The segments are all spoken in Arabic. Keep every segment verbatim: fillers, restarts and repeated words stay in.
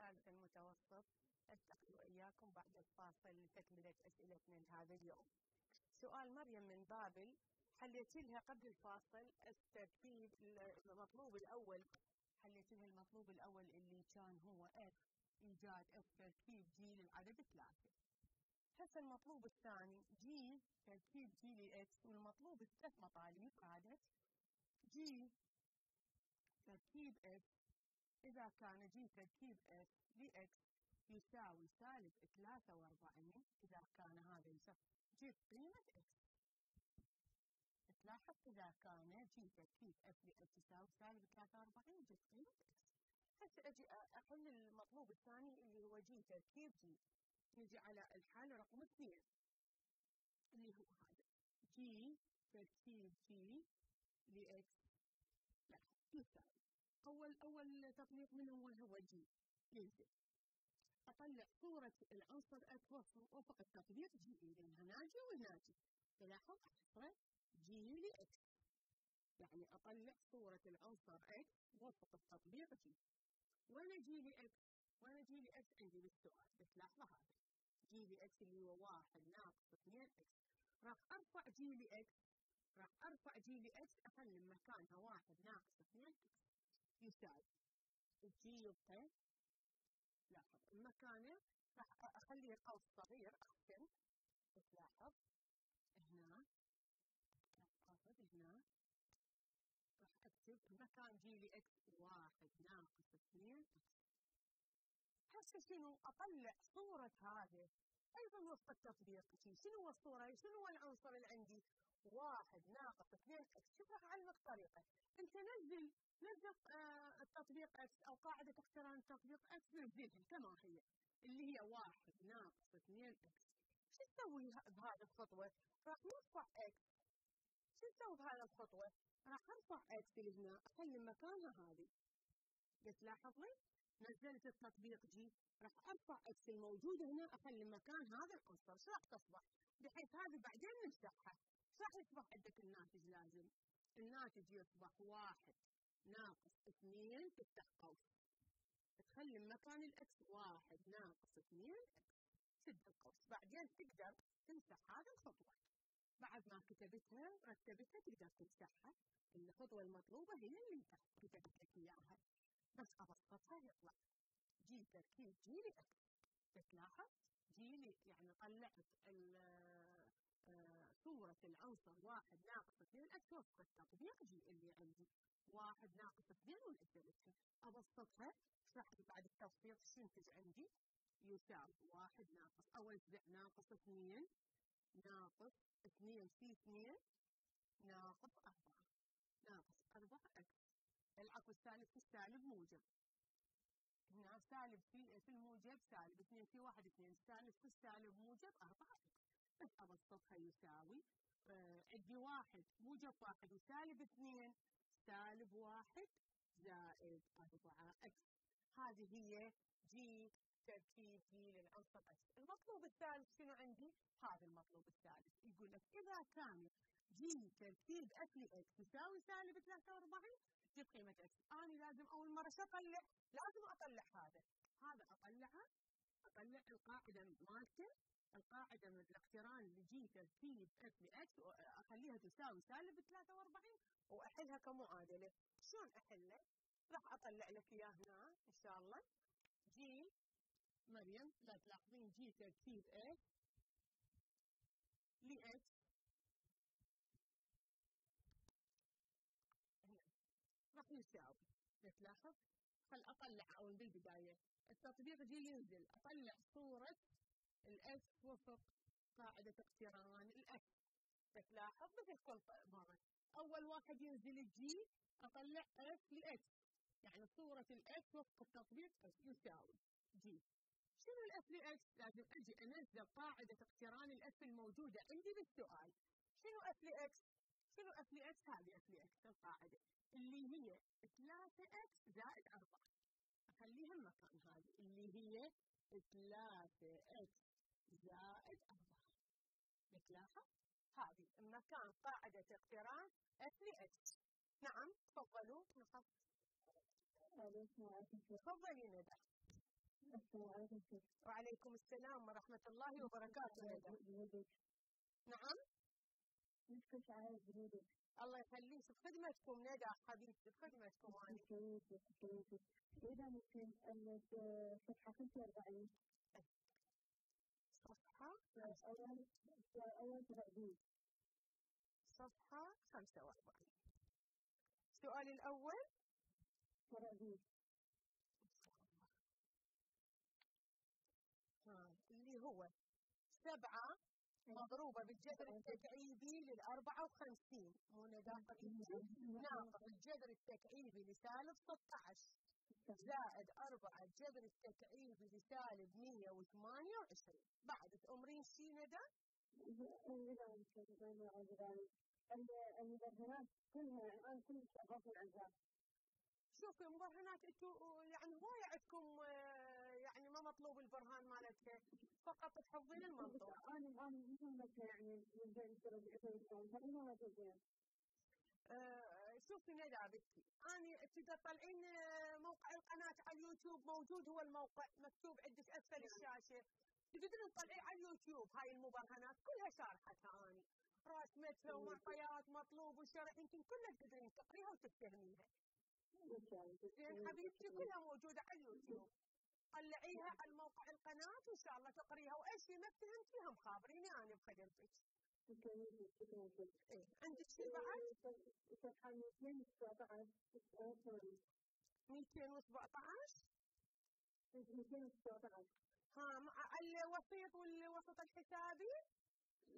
الثالث المتوسط. التقي إياكم بعد الفاصل لتكملة أسئلتنا لهذا اليوم. سؤال مريم من بابل حليتي لها قبل الفاصل الترتيب المطلوب الأول، حليتي لها المطلوب الأول اللي كان هو إف إيجاد الترتيب جي للعدد ثلاثة. هسه المطلوب الثاني جي ترتيب جي لإكس، والمطلوب الثلاث مطالب عادة جي ترتيب إكس إذا كان جي ترتيب إكس لإكس يساوي سالب ثلاثة وأربعين إذا كان هذا يساوي جي قيمة إكس. تلاحظ إذا كان جي ترتيب إكس لإكس يساوي سالب ثلاثة وأربعين جي قيمة إكس. هسه أجي أحل المطلوب الثاني اللي هو جي ترتيب جي. نجي على الحالة رقم اثنين اللي هو هذا جي ترتيب جي لإكس لا يساوي أول أول تطبيق منهم وهو جي ينزل. أطلع صورة العنصر إكس وفق التطبيق جي لأن هناجي وهناجي. تلاحظ حصرة جي لإكس، يعني أطلع صورة العنصر إكس وفق التطبيق جي. وأنا جي لإكس وأنا جي لإكس عندي بالسؤال بتلاحظ هذا جي لإكس اللي هو واحد ناقص اثنين إكس. راح أرفع جي لإكس راح أرفع جي لإكس أخلي مكانها واحد ناقص اثنين إكس يساوي الجي يبقى لاحظ مكانه راح أخلي قوس صغير أحسن. تلاحظ هنا أقصد هنا راح أكتب مكان جي لإكس واحد ناقص اثنين إكس. هسه شنو أطلع صورة هذا أيضا وفق التطبيق جي. شنو هو الصورة؟ شنو هو العنصر اللي عندي؟ واحد ناقص اثنين إكس. شوف راح أعلمك طريقة، أنت نزل نزل آه التطبيق إكس أو قاعدة اقتران التطبيق إكس نزلها كما هي اللي هي واحد ناقص اثنين إكس. شو تسوي بهذه الخطوة؟ راح نرفع إكس. شو نسوي بهذه الخطوة؟ راح أرفع إكس اللي هنا أخلي مكانها هذه. قلت لاحظ لي؟ نزلت التطبيق جي راح ارفع اكس الموجوده هنا اخلي مكان هذا العنصر. شو راح تصبح؟ بحيث هذه بعدين نمسحها. شو راح يصبح عندك الناتج؟ لازم الناتج يصبح واحد ناقص اثنين تفتح قوس تخلي مكان الاكس واحد ناقص اثنين اكس سد القوس. بعدين تقدر تمسح هذه الخطوه بعد ما كتبتها رتبتها تقدر تمسحها. الخطوه المطلوبه هي اللي انت كتبت لك اياها بس أبسطها يطلع جي تركيب جي لإكس. تلاحظ جي لي يعني طلعت صورة العنصر واحد ناقص اثنين إكس وفق التطبيق جي اللي عندي واحد ناقص اثنين ونزلتها. أبسطها راح بعد التطبيق شو ينتج عندي؟ يساوي واحد ناقص أوزع ناقص اثنين ناقص اثنين في اثنين ناقص أربعة ناقص أربعة إكس. العكس السالب في السالب موجب. هنا سالب في في الموجب سالب اثنين في واحد اثنين سالب في السالب موجب أربعة إكس. بس أبسطها يساوي عندي آه واحد موجب واحد وسالب اثنين سالب واحد زائد أربعة إكس. هذه هي جي ترتيب جي للعنصر إكس. المطلوب الثالث شنو عندي؟ هذا المطلوب الثالث يقول لك إذا كان جي ترتيب إف لإكس يساوي سالب ثلاثة وأربعين جي قيمة إكس. أنا لازم أول مرة شو أطلع؟ لازم أطلع هذا، هذا أطلعه، أطلع القاعدة مالته، القاعدة من الاقتران اللي جي ترتيب إف لإكس وأخليها تساوي سالب ثلاثة وأربعين وأحلها كمعادلة. شلون أحله؟ راح أطلع لك إياه هنا إن شاء الله. جي مريم لا تلاحظين جي ترتيب إف لإكس راح يساوي تلاحظ. خل اطلع اول بالبدايه التطبيق جي ينزل اطلع صوره الاكس وفق قاعده اقتران الاكس. تلاحظ مثل كل مره اول واحد ينزل الجي اطلع اف للاكس يعني صوره الاكس وفق التطبيق يساوي جي. شنو الاف للاكس؟ لازم اجي انزل قاعده اقتران الاكس الموجوده عندي بالسؤال. شنو اف للاكس؟ شنو اف للاكس؟ هذه اف للاكس القاعده اللي هي ثلاثة إكس زائد أربعة. أخليها مكان هذه اللي هي ثلاثة إكس زائد أربعة. بتلاحظ هذه مكان قاعدة اقتران إف لإكس. نعم تفضلوا نحط. تفضلي ندى. السلام عليكم. وعليكم السلام ورحمة الله وبركاته. نعم. نشكر على جهودك. الله يخليك بخدمتكم ندى حبيبتي بخدمتكم أنا. جميل جميل. إذا ممكن أن صفحة خمسة وأربعين. صفحة أول أول تبديل. صفحة خمسة وأربعين. السؤال الأول. تبديل. اللي هو سبعة مضروبة بالجذر التكعيبي للأربعة وخمسين مو ناقص ناقص الجذر التكعيبي لسالب ستة عشر زائد أربعة الجذر التكعيبي لسالب مية وثمانية وعشرين. بعد تأمرين شي ندى؟ المبرهنات كلها الآن كلها شغالة عزام. شوفي مبرهنات انتم يعني هواية عندكم يعني ما مطلوب البرهان مالتك فقط تحفظين المنطق. انا الان مهمتي يعني من بين الثلاث شوفي ندى بنتي انا اذا طالعين موقع القناة على اليوتيوب موجود هو الموقع مكتوب عندك اسفل الشاشة تقدرين تطلعي على اليوتيوب هاي المبرهنات كلها شارحتها اني راس متر ومعطيات مطلوب وشرح يمكن كلها تقدرين تقريها وتتفهميها. زين حبيبتي كلها موجودة على اليوتيوب طلعيها على موقع القناة وإن شاء الله تقريها وأي شيء ما فهمتيها مخابريني أنا بخدمتك. إيه عندك شيء بعد؟ صفحة مئتين وسبعة عشر ها مع الوسيط والوسط الحسابي؟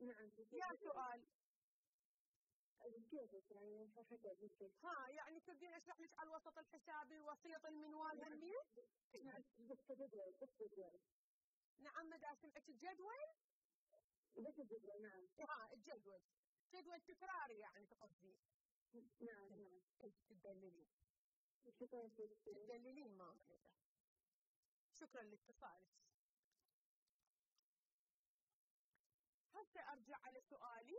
نعم. يا سؤال كيف يعني حكيت كيف؟ ها يعني تبين اشرح لك على الوسط الحسابي وسيط المنوال همين؟ بس جدول بس جدول. نعم مدى سمعت الجدول؟ بس الجدول نعم. ها الجدول. جدول تكراري يعني تقصدي؟ نعم نعم. تدللين. شكرا لك. تدللين ما شكرا لاتصالك. هسه ارجع على سؤالي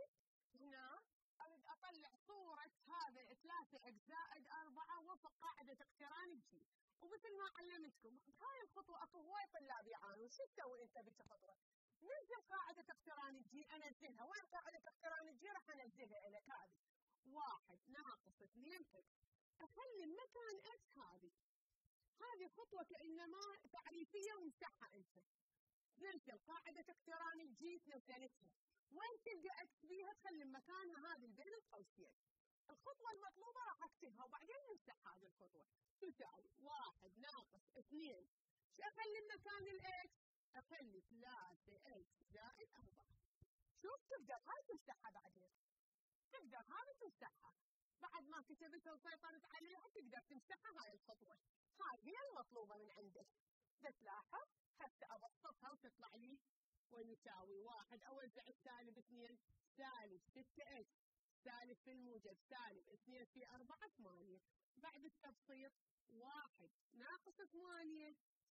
هنا. أريد أطلع صورة هذا ثلاثة إكس زائد أربعة وفق قاعدة اقتران بجي، ومثل ما علمتكم هاي الخطوة أكو هواي طلاب يعانون، شو تسوي أنت بنت خطوة؟ نزل قاعدة اقتران بجي أنزلها، وين قاعدة اقتران بجي راح أنزلها إلك هذه واحد ناقص اثنين إكس، أخلي مكان إكس هذه، هذه خطوة كأنما تعريفية وامسحها أنت، نزل قاعدة اقتران بجي تنزلتها. وين تلقى اكس بيها تخلي مكانها هذه بين القوسين. الخطوة المطلوبة راح اكتبها وبعدين نمسح هذه الخطوة. تساوي واحد ناقص اثنين. شو اخلي مكان الاكس؟ اخلي ثلاثة اكس زائد أربعة. شوف تقدر هاي تمسحها بعدين. تقدر هذه تمسحها. بعد ما كتبتها وسيطرت عليها تقدر تمسحها هاي الخطوة. هاي هي المطلوبة من عندك. بتلاحظ حتى ابسطها وتطلع لي ويساوي واحد أوزع السالب اثنين سالب ستة إكس سالب في الموجب سالب اثنين في أربعة ثمانية بعد التبسيط واحد ناقص ثمانية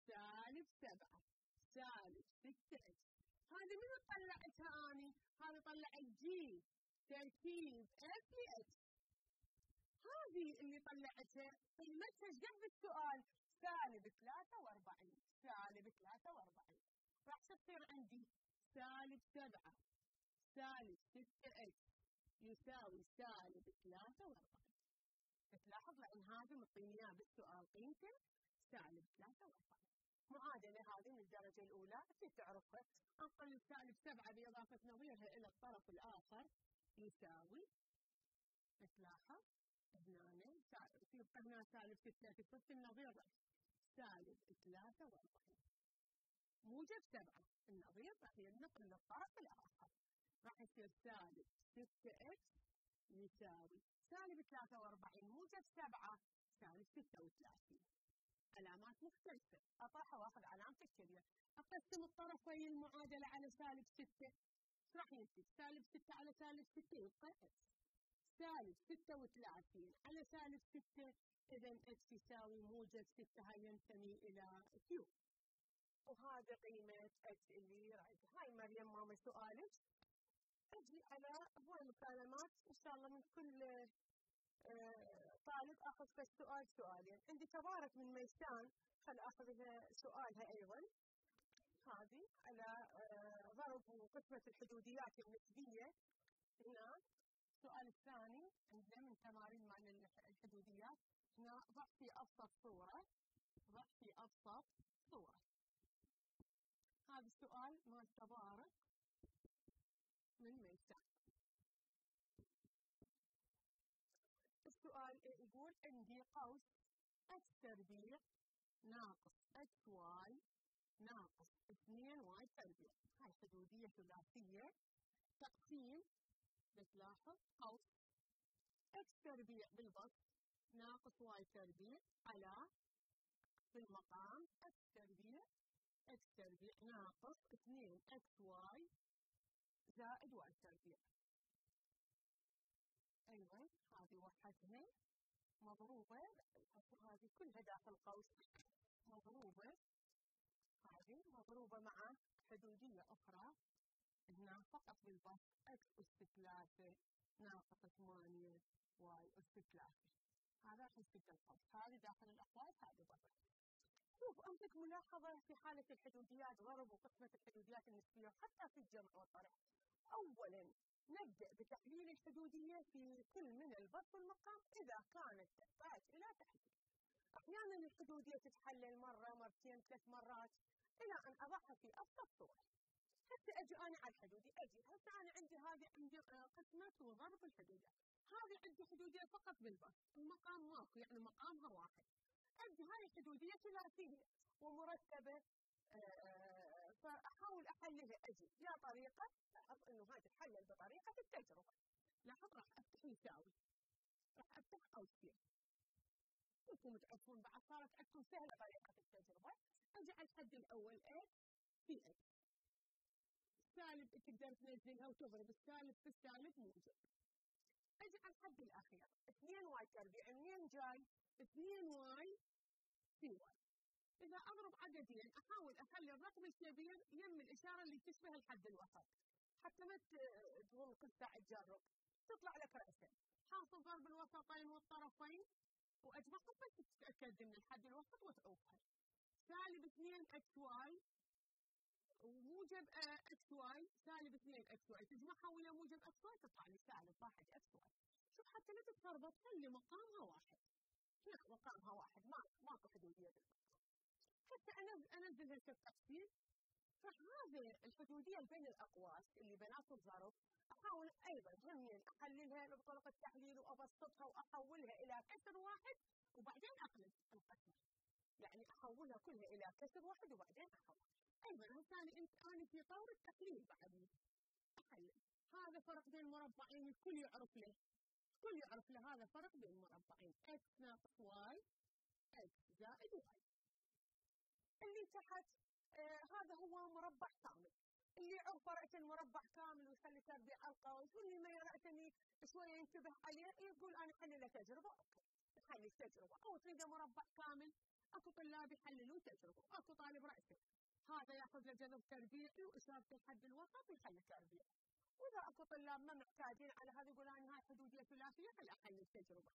سالب سبعة سالب ستة إكس. هذه من طلعتها أني؟ هذه طلعت جي تركيب إكس لإكس. هذه اللي طلعتها قيمتها جنب السؤال سالب ثلاثة وأربعين سالب ثلاثة وأربعين. راح تصير عندي سالب سبعة سالب ستة إكس يساوي سالب ثلاثة وأربعين. تلاحظ لأن هذا معطيني إياه بالسؤال قيمته سالب ثلاثة وأربعين. معادلة هذه من الدرجة الأولى كيف تعرفها؟ أنقل سالب سبعة بإضافة نظيرها إلى الطرف الآخر يساوي تلاحظ هنا سالب يبقى هنا سالب ستة في صف النظير سالب ثلاثة وأربعين. موجب سبعة النظير راح ينقل للطرف الآخر راح يصير سالب ستة إكس يساوي سالب ثلاثة وأربعين موجب سبعة سالب ستة وثلاثين. علامات مختلفة أطرحها وآخذ علامتي الكبيرة أقسم الطرفين المعادلة على سالب ستة إيش راح ينتج؟ سالب ستة على سالب ستة يبقى إكس سالب ستة وثلاثين على سالب ستة إذا إكس يساوي موجب ستة هاي ينتمي إلى كيو. وهذا قيمة اكس اللي رايحة. هاي مريم ماما سؤالك. اجي على هواي المكالمات ان شاء الله من كل طالب اخذ كالسؤال سؤالين. عندي تبارك من ميسان فنأخذ هنا سؤالها أيضا هذه على ضرب قسمة الحدوديات النسبية. هنا السؤال الثاني عندنا من تمارين مع الحدوديات، هنا ضع في أبسط صورة، ضع في أبسط صورة. هذا السؤال مال تبارك من ميساء. السؤال يقول عندي قوس اكس تربيع ناقص اكس واي ناقص اثنين واي تربيع، هاي حدودية ثلاثية تقسيم، بتلاحظ قوس اكس تربيع بالبسط ناقص واي تربيع على بالمقام اكس تربيع اكس تربيع ناقص اثنين اكس واي زائد واي تربيع. ايضا هذه وحدها مضروبه، هذه كلها داخل قوس مضروبه، هذه مضروبه مع حدوديه اخرى هنا فقط بالبسط اكس اس ثلاثة ناقص ثمانية واي اس ثلاثة. هذا حسبة القوس، هذه داخل الاقواس، هذه برا. شوف عندك ملاحظه في حاله الحدوديات ضرب وقسمه الحدوديات النسبيه وحتى في الجمع والطرح. اولا نبدأ بتحليل الحدودية في كل من البسط والمقام إذا كانت تحتاج إلى تحليل. أحياناً الحدودية تتحلل مرة، مرتين، ثلاث مرات، إلى أن أضعها في أبسط صورة. حتى أجي أنا على الحدودية، أجي هسه أنا عندي هذه عندي قسمة وضرب الحدودية. هذه عندي حدودية فقط بالبسط، المقام ماكو، يعني مقامها واحد. أجي هاي الحدودية ثلاثية ومرتبة، آه فأحاول أحللها أجي يا طريقة لاحظ انه هاي تتحلل بطريقه التجربه. لاحظ راح افتح يساوي، راح افتح قوسين، انتم تعرفون بعد صارت عندكم سهله طريقه التجربه. اجي على الحد الاول ايه في ايه سالب، تقدر تنزلها وتضرب السالب في السالب موجب. اجي على الحد الاخير اثنين واي تربيع، منين جاي؟ اثنين واي في واي. اذا اضرب عددين احاول اخلي الرقم الكبير يم الاشاره اللي تشبه الحد الوسط حتى ما تظل قصة التجرب تطلع لك رأسا. حاصل ضرب الوسطين والطرفين وأجمعهم بس تتأكد من الحد الوسط وتعوقها. سالب اثنين اكس واي وموجب اكس واي، سالب اثنين اكس واي تجمعها ويا موجب اكس واي تطلع لي سالب واحد اكس واي. شوف حتى لا تتلخبط، خلي مقامها واحد. لا مقامها واحد، ماكو ماكو حدودية بالبسط. حتى انزل انزلها كتقسيم. فهذه الحدودية بين الأقواس اللي بناتها الضرب أحاول أيضاً همين أحللها بطريقة التحليل وأبسطها وأحولها إلى كسر واحد وبعدين أقلب القسمة، يعني أحولها كلها إلى كسر واحد وبعدين أحولها. أيضاً هسه أنت أنا في طور التحليل بعدين أحلل. هذا فرق بين مربعين، الكل يعرف له، الكل يعرف له هذا فرق بين مربعين إكس ناقص واي إكس زائد واي. اللي تحت آه هذا هو مربع كامل، اللي عرف رأسه المربع كامل ويخلي تربيع القوس، واللي ما رأسني شويه ينتبه عليه يقول انا حلله تجربه، اوكي حلل تجربه. او تريده مربع كامل، اكو طلاب يحللون تجربه، اكو طالب رأسه هذا ياخذ له جذر تربيعي واشارته الحد الوسط ويخلي تربيع. واذا اكو طلاب ما محتاجين على هذا يقول انا هاي حدوديه ثلاثيه خلي احلل تجربه،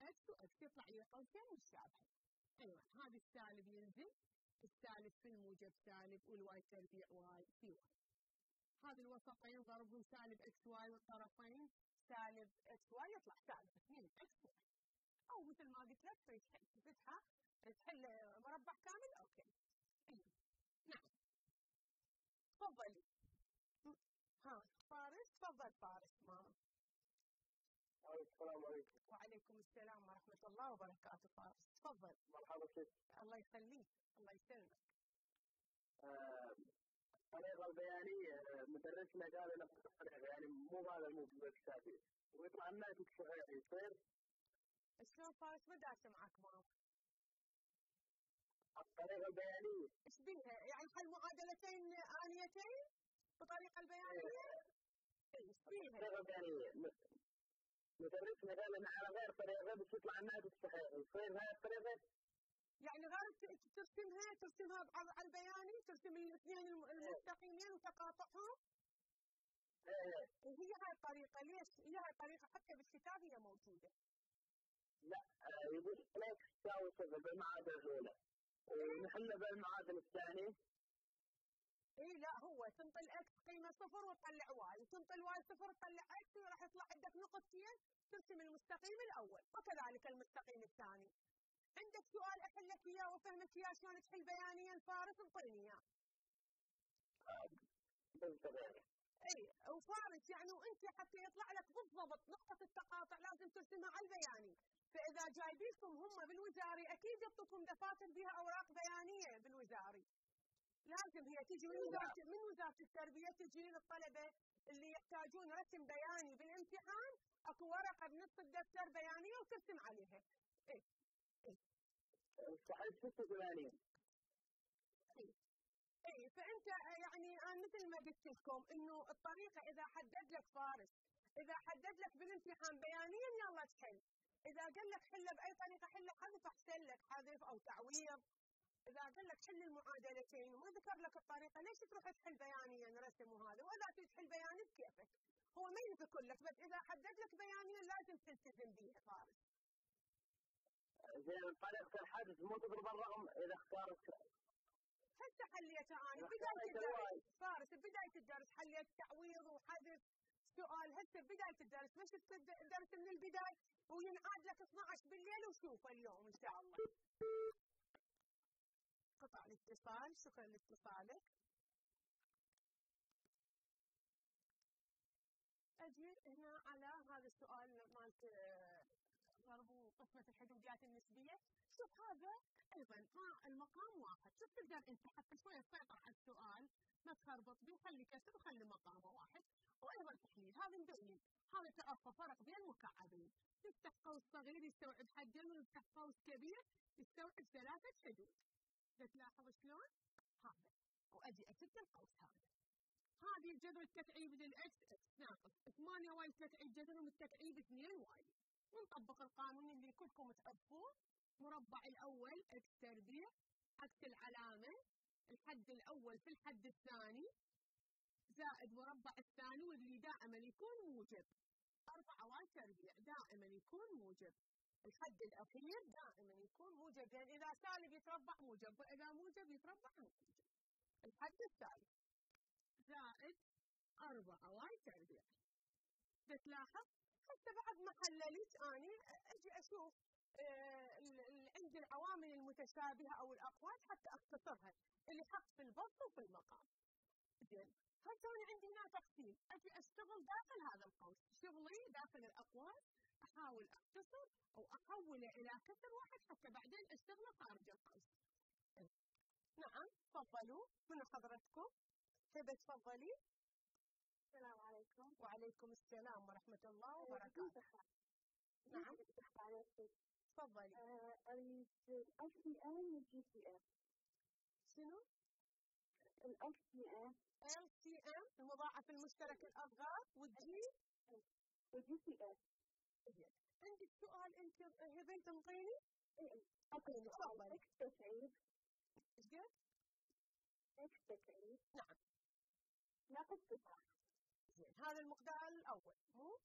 اكس واكس يطلع لي قوسين متشابهين. ايوه هذا السالب ينزل، السالب في الموجب سالب والواي تربيع واي في واي. هذا الوسطين ضربهم سالب اكس واي والطرفين سالب اكس واي يطلع سالب اثنين اكس واي. او مثل ما قلت لك تفتحه تحل مربع كامل، اوكي. نعم تفضلي. ها فارس، تفضل فارس. ما السلام عليكم. وعليكم السلام ورحمه الله وبركاته. فارس تفضل. مرحبا فيك. الله يخليك، الله يسلمك. آه، انا البيانيه مدرسنا قال انا يعني مو هذا الموضوع الكتابي ويطلع لنا الشغل يصير شلون فارس ما داشه معك ماما؟ الطريقه البيانيه ايش بيها؟ يعني حل معادلتين آنيتين بطريقه البيانيه؟ ايش بيها؟ الطريقه البيانيه مدرسنا قال انا على غير طريقه بس يطلع لنا الشغل يصير هاي الطريقه، يعني غير ترسمها ترسمها على البياني، ترسم الاثنين المستقيمين وتقاطعهم. ايه وهي هاي الطريقه. ليش هي هاي الطريقه؟ حتى بالكتاب هي موجوده. لا يقول اكس تساوي صفر بالمعادله الاولى، ونحن بالمعادن الثاني. اي لا هو تنطي الاكس قيمه صفر وتطلع واي، وتنطي الواي صفر وتطلع اكس، وراح يطلع عندك نقطتين ترسم المستقيم الاول وكذلك المستقيم الثاني. عندك سؤال احل لك اياه وافهمك اياه شلون تحل بيانيا الفارق انطيني اياه. بالضبط. اي وفارق يعني وانت حتى يطلع لك بالضبط نقطه التقاطع لازم ترسمها على البياني. فاذا جايبينكم هم بالوزاري اكيد يعطوكم دفاتر بها اوراق بيانيه بالوزاري. لازم هي تجي من وزاره من وزاره التربيه تجي للطلبه اللي يحتاجون رسم بياني بالامتحان، اكو ورقه بنص الدفتر بيانيه وترسم عليها. اي اي صحيح ستة وثمانين. اي اي فانت يعني انا مثل ما قلت لكم انه الطريقه اذا حدد لك فارس، اذا حدد لك بالامتحان بيانيا يلا تحل. إذا قال لك حله بأي طريقة حله حذف أحسن لك، حذف أو تعويض. إذا قال لك حل المعادلتين وما ذكر لك الطريقة، ليش تروح تحل بيانيا رسم وهذا؟ وإذا تريد تحل بياني بكيفك، هو ما يذكر لك، بس إذا حدد لك بيانيا لازم تلتزم بيها فارس. زين طريقة الحذف مو تضرب الرقم إذا اختارت هسه حليت أنا بداية الدرس فارس، بداية الدرس حليت تعويض وحذف سؤال هسه بداية الدرس، مش الدرس من البداية وينعاد لك اثناعش بالليل وشوفه اليوم ان شاء الله. قطع الاتصال، شكرا لاتصالك. اجي هنا على هذا السؤال مالت ضرب قسمة الحدوديات النسبية، شوف هذا ايضا المقام واحد، شوف تقدر انت حتى شوية تسيطر على السؤال ما تخربط بيه، خلي كسر وخلي مقامه واحد. وايضا تحليل، هذا مبين، هذا تأخر فرق بين المكعبين، نفتح قوس صغير يستوعب حدين ونفتح قوس كبير يستوعب ثلاثة حدود. تلاحظ شلون؟ هذا واجي اسد القوس هذا. هذه الجذر التكعيب للاكس اكس ناقص ثمانية واي تكعيب جذرهم التكعيب اثنين واي. ونطبق القانون اللي كلكم تعرفوه، مربع الاول اكس تربيع عكس العلامة الحد الاول في الحد الثاني زائد مربع الثاني واللي دائما يكون موجب. أربعة واي تربيع دائما يكون موجب. الحد الأخير دائما يكون موجب، لأن يعني إذا سالب يتربع موجب وإذا موجب يتربع موجب. الحد الثالث زائد أربعة واي تربيع. تلاحظ حتى بعد ما حللت أنا أجي أشوف عندي آه العوامل المتشابهة أو الأقوات حتى أختصرها اللي حق في البسط وفي المقام. زين هسه انا عندي هنا تقسيم، اجي اشتغل داخل هذا القوس، شغلي داخل الاقواس احاول اختصر او احوله الى كسر واحد حتى بعدين اشتغله خارج القوس. نعم تفضلوا من حضرتكم. هبه تفضلي. السلام عليكم. وعليكم السلام ورحمه الله وبركاته. نعم تفضلي. اريد الاف سي ام والجي سي ام. شنو؟ الاف سي ام. ال سي ام المضاعف المشترك الاصغر والجي والجي سي ام. عندك سؤال انت هبه تنطيني؟ اي اوكي تفضل. اكس تسعيد ايش قلت؟ اكس تسعيد نعم ناقص تسعة. زين هذا المقدار الاول مو؟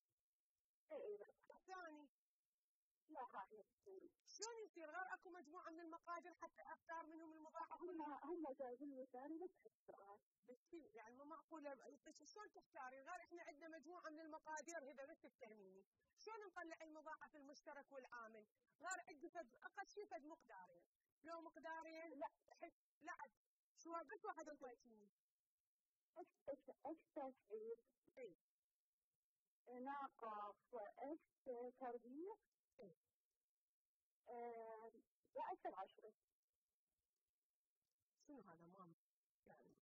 اي اي الثاني لا راح يصير شلون يصير غير اكو مجموعه من المقادير حتى اختار منهم المضاعف؟ هم هم جايبين الوزاري بس السؤال بس يعني مو معقوله بس شلون تختاري غير احنا عندنا مجموعه من المقادير هذا بس التهميني، شلون نطلع المضاعف المشترك والعامل؟ غير عندي فد اقل شيء فد مقدارين، لو مقدارين لا لا شو بس واحد وثلاثين اكس اكس تسعيد اي ناقص اكس تربيع لا أكثر عشرة. شنو هذا مام؟ يعني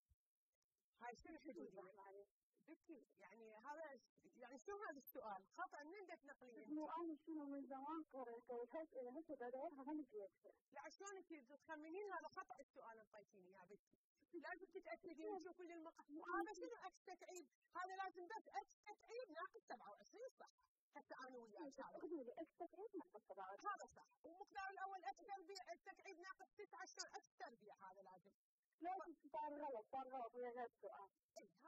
هاي شنو حدودية؟ بكي يعني هذا يعني شنو هذا السؤال؟ خطأ من عندك نقليا. أنا شنو من زمان قرأت وهسه هسه بدورها ما لقيتها. لا شلون أنت تخمنين هذا خطأ السؤال انطيتيني إياه بكي. لازم تتأكدين وتشوفين المقام. هذا شنو أكس تكعيب؟ هذا لازم بس أكس تكعيب ناقص سبعة وعشرين صح. حتى انا وياك ان شاء الله. قولي لي اكس تكعيب ناقص سبعة وعشرين. هذا صح، والمقدار الاول اكس تربيع التكعيب ناقص تسعة عشر اكس تربيع هذا لازم. لازم صار غلط صار غلط ويا غير سؤال.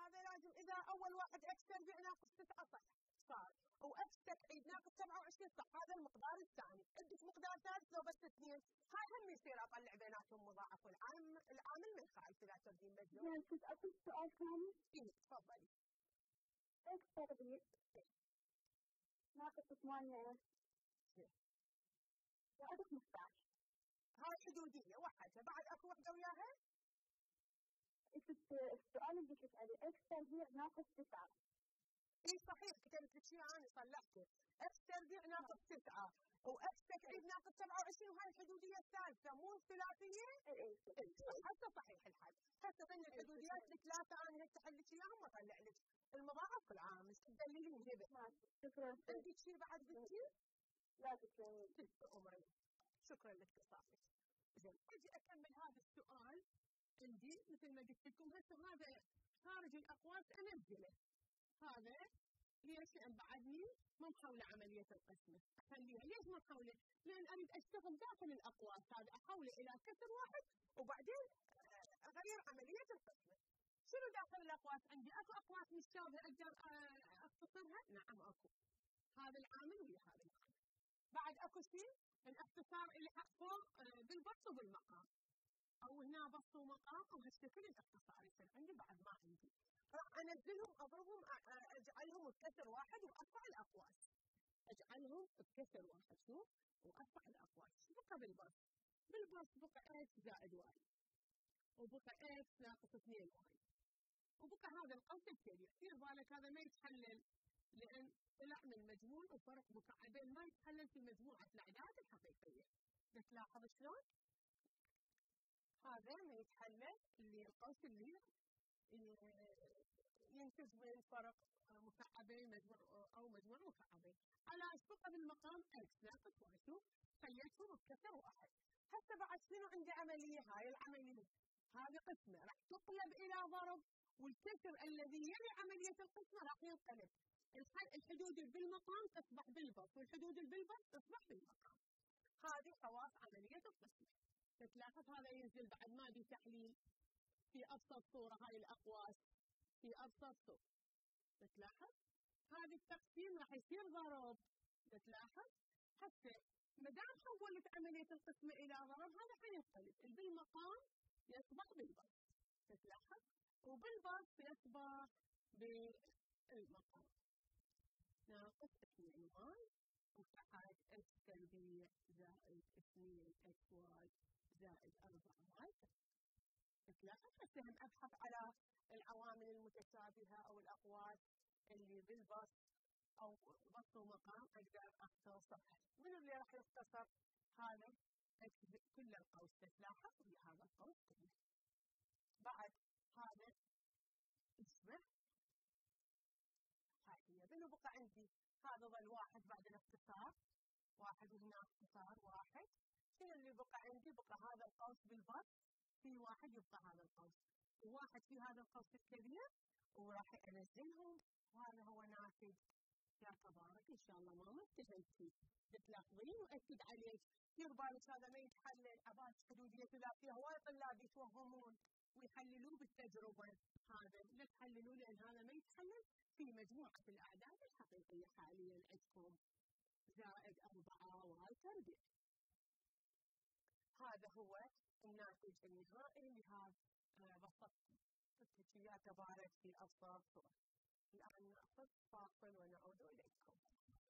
هذا لازم اذا اول واحد اكس تربيع ناقص تسعة صح صار، واكس تكعيب ناقص سبعة وعشرين صح، هذا المقدار الثاني، عندك مقدار ثالث لو بس اثنين، هاي هم يصير اطلع بيناتهم مضاعف والعام العامل من خالف اذا تردين مجنون. ممكن اقول سؤال ثاني؟ اي تفضلي. ايش تربية؟ ناقص ثمانية وعدد خمسة عشر. هاي حدودية وحدها، بعد اكو وحدة وياها؟ السؤال اللي تسألي ايش تربيع ناقص تسعة؟ اي صحيح كتبت لك شيء انا صلحته، اكس تربيع ناقص تسعة واكس تكعيب ناقص سبعة وعشرين وهاي الحدودية الثالثة مو الثلاثية؟ اي اي هسه صحيح الحل، هسه ضمن الحدوديات الثلاثة انا هسه حلت اياهم واطلع لك المضاعف والعامل، تدللين جبت. شكرا. عندك شيء بعد بنتي؟ لا تسلمين. تسلمين. شكرا لاتصالك. زين اجي اكمل هذا السؤال عندي مثل ما قلت لكم هسه هذا خارج الاقواس انزله. هذا ليش؟ لأن بعدني مو محاولة عملية القسمة، أخليها، ليش مو محاولة؟ لأن أريد أشتغل داخل الأقواس، هذا أحوله إلى كسر واحد وبعدين أغير عملية القسمة. شنو داخل الأقواس عندي؟ أكو أقواس متشابهة أقدر أختصرها؟ نعم أكو. هذا العامل ويا هذا العامل. بعد أكو شيء الاختصار اللي فوق بالبسط وبالمقام. أو هنا بسط ومقام وهالشكل الاختصار يصير عندي بعد ما عندي. راح انزلهم اضربهم اجعلهم بكسر واحد وارفع الاقواس. اجعلهم بكسر واحد شو؟ وارفع الاقواس، شو بقى بالبسط؟ بالبسط بقى اكس زائد واي. وبقى اكس ناقص اثنين واي. وبقى هذا القوس الكبير، دير بالك هذا ما يتحلل لان طلع من مجموع وفرق مكعبين ما يتحلل في مجموعه الاعداد الحقيقيه. بتلاحظ شلون؟ هذا ما يتحلل اللي القوس اللي ينتج بين فرق مكعبين مجموع او مجموع مكعبين. على اشبقها بالمقام اكس ناقص واي شوف خليتهم بكسر واحد. هسه بعد شنو عندي عمليه؟ هاي العمليه هذه قسمه راح تقلب الى ضرب والكسر الذي يلي عمليه القسمه راح ينقلب. الحدود اللي بالمقام تصبح بالبسط والحدود اللي بالبسط تصبح بالمقام. هذه خواص عمليه القسمه. تلاحظ هذا ينزل بعد ما دي تحليل. في ابسط صوره هاي الاقواس في ابسط صوره تلاحظ هذا التقسيم راح يصير ضرب تلاحظ حتى ما دام حولت عمليه القسمه الى ضرب هذا حينقلب بالمقام يصبح بالبسط تلاحظ وبالبسط يصبح بالمقام ناقص اثنين واي وقعد اكس تربيع زائد اثنين اكس واي زائد اربعه واي تلاحظ حتى هم ابحث على العوامل المتشابهه او الاقواس اللي بالبسط او بسط ومقام اقدر اختصرها، من اللي راح يختصر؟ هذا كل القوس تلاحظ ويا هذا القوس كله. بعد هذا اسمع هاي هي منو بقى عندي؟ هذا ظل واحد بعد الاختصار واحد وهنا اختصار واحد، شنو اللي بقى عندي؟ بقى هذا القوس بالبسط في واحد يبقى هذا القوس وواحد في هذا القوس الكبير وراح انزلهم وهذا هو ناتج يا تبارك ان شاء الله ما متهيتي تتلاحظين واكد عليك دير بالك هذا ما يتحلل اباك حدوديه ثلاثيه هواي طلاب يتوهمون ويحللوه بالتجربه هذا لا تحللوه لان هذا ما يتحلل في مجموعه الاعداد الحقيقيه حاليا عندكم زائد اربعه وهاي تربيع هذا هو الناتج النهائي لهذا بسطتي قلت يا تبارك في ابسط صوره الان ناخذ فاصل ونعود اليكم.